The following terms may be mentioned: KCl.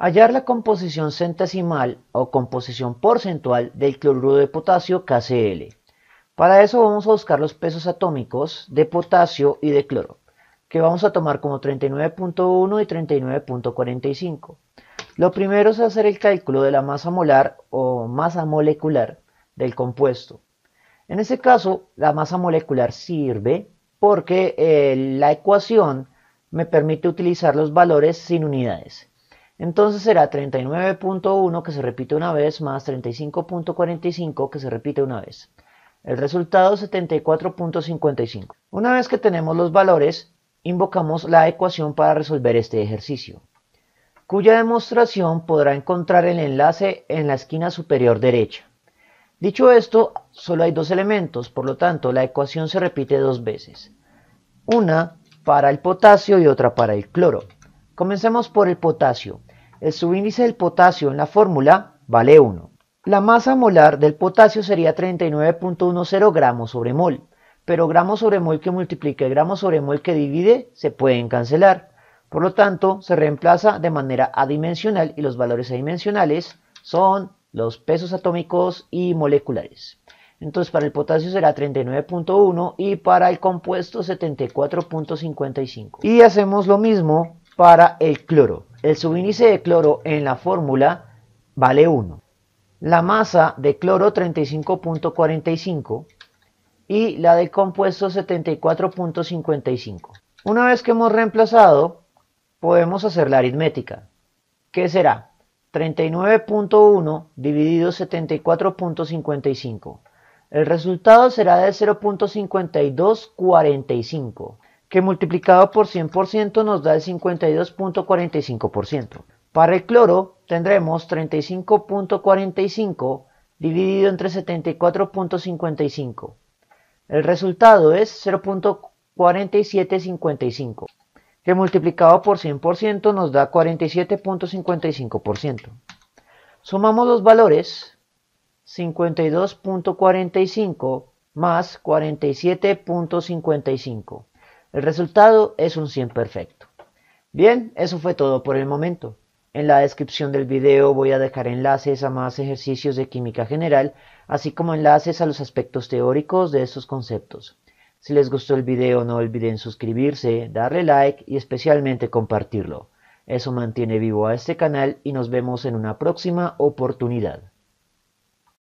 Hallar la composición centesimal o composición porcentual del cloruro de potasio KCl. Para eso vamos a buscar los pesos atómicos de potasio y de cloro, que vamos a tomar como 39.1 y 39.45. Lo primero es hacer el cálculo de la masa molar o masa molecular del compuesto. En este caso, la masa molecular sirve porque la ecuación me permite utilizar los valores sin unidades. Entonces será 39.1, que se repite una vez, más 35.45, que se repite una vez. El resultado es 74.55. Una vez que tenemos los valores, invocamos la ecuación para resolver este ejercicio, cuya demostración podrá encontrar el enlace en la esquina superior derecha. Dicho esto, solo hay dos elementos, por lo tanto la ecuación se repite dos veces, una para el potasio y otra para el cloro. Comencemos por el potasio. El subíndice del potasio en la fórmula vale 1. La masa molar del potasio sería 39.10 gramos sobre mol, pero gramos sobre mol que multiplica y gramos sobre mol que divide se pueden cancelar. Por lo tanto, se reemplaza de manera adimensional y los valores adimensionales son los pesos atómicos y moleculares. Entonces para el potasio será 39.1 y para el compuesto 74.55. Y hacemos lo mismo para el cloro. El subíndice de cloro en la fórmula vale 1. La masa de cloro 35.45 y la del compuesto 74.55. Una vez que hemos reemplazado, podemos hacer la aritmética, que será 39.1 dividido 74.55. El resultado será de 0.5245, que multiplicado por 100% nos da el 52.45%. Para el cloro tendremos 35.45 dividido entre 74.55. El resultado es 0.4755, que multiplicado por 100% nos da 47.55%. Sumamos los valores: 52.45 más 47.55. El resultado es un 100 perfecto. Bien, eso fue todo por el momento. En la descripción del video voy a dejar enlaces a más ejercicios de química general, así como enlaces a los aspectos teóricos de estos conceptos. Si les gustó el video, no olviden suscribirse, darle like y especialmente compartirlo. Eso mantiene vivo a este canal y nos vemos en una próxima oportunidad.